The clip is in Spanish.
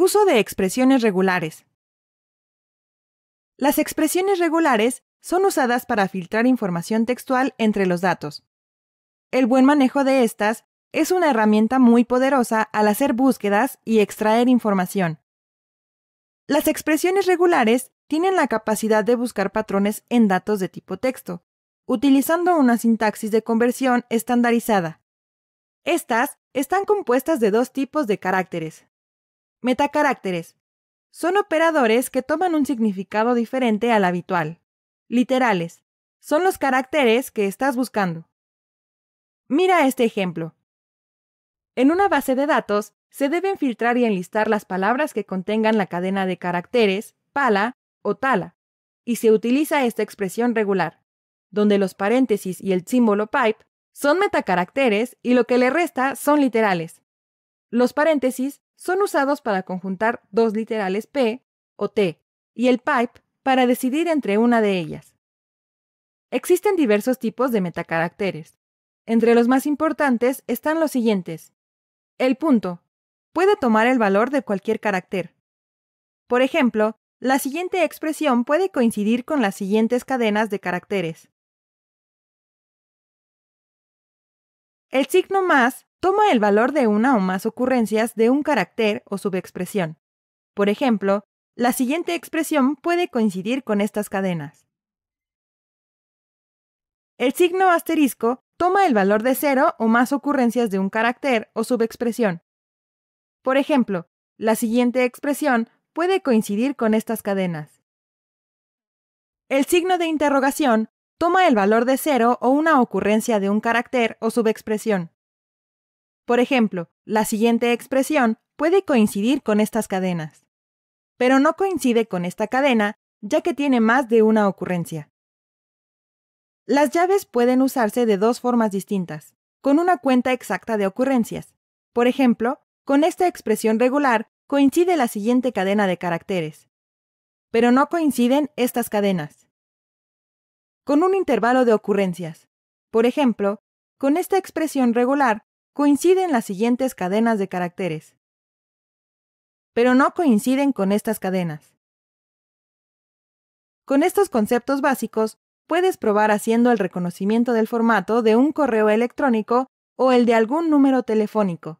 Uso de expresiones regulares. Las expresiones regulares son usadas para filtrar información textual entre los datos. El buen manejo de estas es una herramienta muy poderosa al hacer búsquedas y extraer información. Las expresiones regulares tienen la capacidad de buscar patrones en datos de tipo texto, utilizando una sintaxis de conversión estandarizada. Estas están compuestas de dos tipos de caracteres. Metacaracteres. Son operadores que toman un significado diferente al habitual. Literales. Son los caracteres que estás buscando. Mira este ejemplo. En una base de datos, se deben filtrar y enlistar las palabras que contengan la cadena de caracteres, pala o tala, y se utiliza esta expresión regular, donde los paréntesis y el símbolo pipe son metacaracteres y lo que le resta son literales. Los paréntesis son usados para conjuntar dos literales P o T, y el pipe para decidir entre una de ellas. Existen diversos tipos de metacaracteres. Entre los más importantes están los siguientes. El punto. Puede tomar el valor de cualquier carácter. Por ejemplo, la siguiente expresión puede coincidir con las siguientes cadenas de caracteres. El signo más toma el valor de una o más ocurrencias de un carácter o subexpresión. Por ejemplo, la siguiente expresión puede coincidir con estas cadenas. El signo asterisco toma el valor de 0 o más ocurrencias de un carácter o subexpresión. Por ejemplo, la siguiente expresión puede coincidir con estas cadenas. El signo de interrogación toma el valor de 0 o una ocurrencia de un carácter o subexpresión. Por ejemplo, la siguiente expresión puede coincidir con estas cadenas, pero no coincide con esta cadena, ya que tiene más de una ocurrencia. Las llaves pueden usarse de dos formas distintas, con una cuenta exacta de ocurrencias. Por ejemplo, con esta expresión regular coincide la siguiente cadena de caracteres, pero no coinciden estas cadenas. Con un intervalo de ocurrencias. Por ejemplo, con esta expresión regular coinciden las siguientes cadenas de caracteres, pero no coinciden con estas cadenas. Con estos conceptos básicos, puedes probar haciendo el reconocimiento del formato de un correo electrónico o el de algún número telefónico.